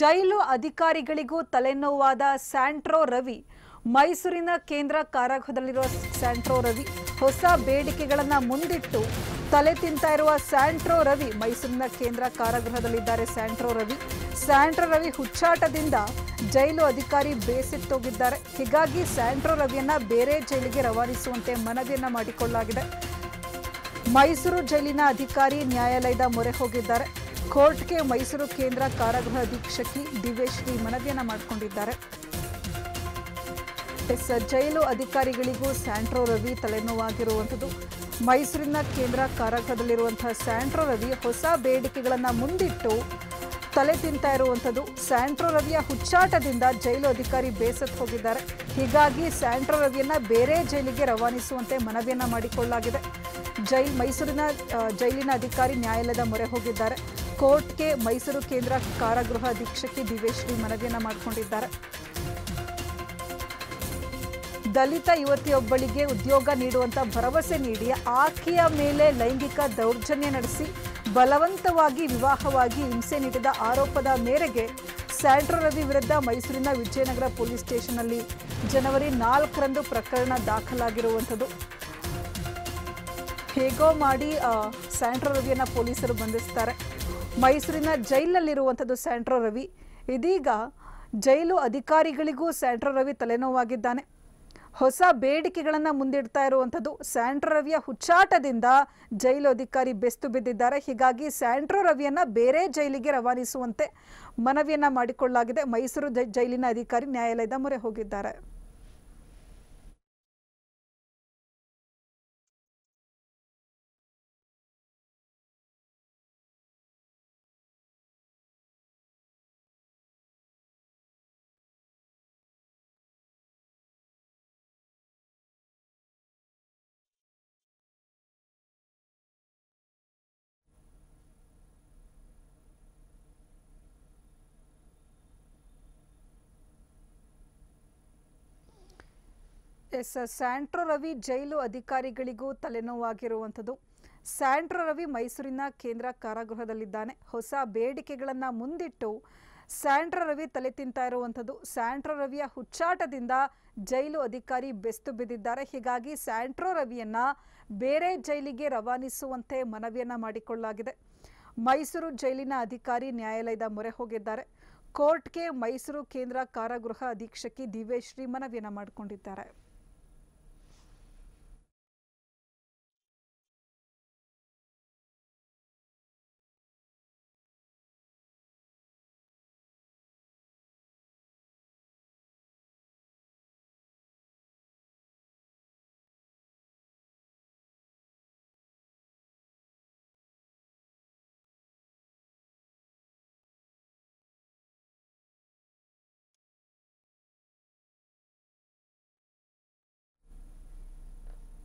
ಜೈಲು ಅಧಿಕಾರಿಗಳಿಗೂ ತಲೆನೋವಾದ ಸ್ಯಾಂಟ್ರೋ ರವಿ ಮೈಸೂರಿನ ಕೇಂದ್ರ ಕಾರಾಗೃಹದಲ್ಲಿರುವ ಸ್ಯಾಂಟ್ರೋ ರವಿ ಹೊಸ ಬೇಡಿಕೆಗಳನ್ನು ಮುಂದಿಟ್ಟು ತಲೆ ತಿಂತಾ ಇರುವ ಸ್ಯಾಂಟ್ರೋ ರವಿ ಮೈಸೂರಿನ ಕೇಂದ್ರ ಕಾರಾಗೃಹದಲ್ಲಿದ್ದಾರೆ ಸ್ಯಾಂಟ್ರೋ ರವಿ ಹುಚ್ಚಾಟದಿಂದ ಜೈಲು ಅಧಿಕಾರಿ ಬೇಸತ್ತೋಗಿದ್ದಾರೆ ಹೀಗಾಗಿ ಸ್ಯಾಂಟ್ರೋ ರವಿಯನ್ನು ಬೇರೆ ಜೈಲಿಗೆ ರವಾನಿಸುವಂತೆ ಮನವಿಯನ್ನು ಮಾಡಿಕೊಳ್ಳಲಾಗಿದೆ ಮೈಸೂರು ಜೈಲಿನ ಅಧಿಕಾರಿ ನ್ಯಾಯಾಲಯದ ಮೊರೆ ಹೋಗಿದ್ದಾರೆ कोर्ट के मैसूर केंद्र कारागृह अधीक्षकी दिव्यश्री मनवियन्न माडिकोंडिद्दारे जैलु अधिकारिगळिगू ಸ್ಯಾಂಟ್ರೋ ರವಿ ತಲೆನೋವಾಗಿರುವಂತದ್ದು ಮೈಸೂರಿನ ಕೇಂದ್ರ ಕಾರಾಗೃಹದಲ್ಲಿರುವಂತ ಸ್ಯಾಂಟ್ರೋ ರವಿ ಹೊಸ ಬೇಡಿಕೆಗಳನ್ನು ಮುಂದಿಟ್ಟು ತಲೆ ತಿಂತಾ ಇರುವಂತದ್ದು ಸ್ಯಾಂಟ್ರೋ ರವಿಯ ಹುಚ್ಚಾಟದಿಂದ ಜೈಲು ಅಧಿಕಾರಿ ಬೇಸತ್ತು ಹೋಗಿದ್ದಾರೆ ಹೀಗಾಗಿ ಸ್ಯಾಂಟ್ರೋ ರವಿಯನ್ನು ಬೇರೆ ಜೈಲಿಗೆ ರವಾನಿಸುವಂತೆ ಮನವಿಯನ್ನ ಮಾಡಿಕೊಳ್ಳಲಾಗಿದೆ ಮೈಸೂರಿನ ಜೈಲಿನ ಅಧಿಕಾರಿ ನ್ಯಾಯಾಲಯದ ಮೊರೆ ಹೋಗಿದ್ದಾರೆ कोर्ट के मैसूर केंद्र कारागृह अधीक्षकी ದಿವ್ಯಶ್ರೀ ಮನವಿಯನ್ನು ಮಾಡಿಕೊಂಡಿದ್ದಾರೆ दलित युवतियोब्बळिगे उद्योग ನೀಡುವಂತ ಭರವಸೆ ನೀಡಿ ಆಕೆಯ ಮೇಲೆ ಲೈಂಗಿಕ ದೌರ್ಜನ್ಯ ನಡೆಸಿ ಬಲವಂತವಾಗಿ ವಿವಾಹವಾಗಿ ಹಿಂಸೆ ನೀಡಿದ ಆರೋಪದ ಮೇರೆಗೆ ಸ್ಯಾಂಟ್ರೋ ರವಿ ವಿರುದ್ಧ ಮೈಸೂರಿನ ವಿಜಯನಗರ ಪೊಲೀಸ್ ಸ್ಟೇಷನ್ನಲ್ಲಿ ಜನವರಿ 4 ರಂದು ಪ್ರಕರಣ ದಾಖಲಾಗಿರುವಂತದ್ದು ಹೇಗೋ ಮಾಡಿ ಸ್ಯಾಂಟ್ರೋ ರವಿಯನ್ನು ಪೊಲೀಸರು ಬಂಧಿಸುತ್ತಾರೆ ಮೈಸೂರಿನ ಜೈಲಿನಲ್ಲಿರುವಂತದ್ದು ಸ್ಯಾಂಟ್ರೋ ರವಿ ಇದೀಗ ಜೈಲು ಅಧಿಕಾರಿಗಳಿಗೂ ಸ್ಯಾಂಟ್ರೋ ರವಿ ತಲೆನೋವಾಗಿದ್ದಾನೆ ಹೊಸ ಬೇಡಿಕೆಗಳನ್ನು ಮುಂದಿಡ್ತಾ ಇರುವಂತದ್ದು ಸ್ಯಾಂಟ್ರೋ ರವಿಯ ಹುಚ್ಚಾಟದಿಂದ ಜೈಲು ಅಧಿಕಾರಿ ಬೆಸ್ತು ಬಿದ್ದಿದ್ದಾರೆ ಹೀಗಾಗಿ ಸ್ಯಾಂಟ್ರೋ ರವಿಯನ್ನು ಬೇರೆ ಜೈಲಿಗೆ ರವಾನಿಸುವಂತೆ ಮನವಿಯನ್ನು ಮಾಡಿಕೊಳ್ಳಲಾಗಿದೆ ಮೈಸೂರು ಜೈಲಿನ ಅಧಿಕಾರಿ ನ್ಯಾಯಾಲಯದ ಮೊರೆ ಹೋಗಿದ್ದಾರೆ ಸ್ಯಾಂಟ್ರೋ ರವಿ ಜೈಲು ಅಧಿಕಾರಿಗಳಿಗೂ ತಲೆನೋವಾಗಿರುವಂತದ್ದು ಸ್ಯಾಂಟ್ರೋ ರವಿ ಮೈಸೂರಿನ ಕೇಂದ್ರ ಕಾರಾಗೃಹದಲ್ಲಿದ್ದಾನೆ ಹೊಸ ಬೇಡಿಕೆಗಳನ್ನು ಮುಂದಿಟ್ಟು ಸ್ಯಾಂಟ್ರೋ ರವಿ ತಲೆ ತಿಂತಾ ಇರುವಂತದ್ದು ಸ್ಯಾಂಟ್ರೋ ರವಿಯ ಹುಚ್ಚಾಟದಿಂದ ಜೈಲು ಅಧಿಕಾರಿ ಬೆಸ್ತು ಬಿದ್ದಿದ್ದಾರೆ ಹೀಗಾಗಿ ಸ್ಯಾಂಟ್ರೋ ರವಿಯನ್ನು ಬೇರೆ ಜೈಲಿಗೆ ರವಾನಿಸುವಂತೆ ಮನವಿಯನ್ನು ಮಾಡಿಕೊಳ್ಳಲಾಗಿದೆ ಮೈಸೂರು ಜೈಲಿನ ಅಧಿಕಾರಿ ನ್ಯಾಯಾಲಯದ ಮೊರೆ ಹೋಗಿದ್ದಾರೆ कोर्ट के मैसूर केंद्र कारागृह अधीक्षकी ದಿವ್ಯಶ್ರೀ ಮನವಿಯನ್ನ ಮಾಡಿಕೊಂಡಿದ್ದಾರೆ।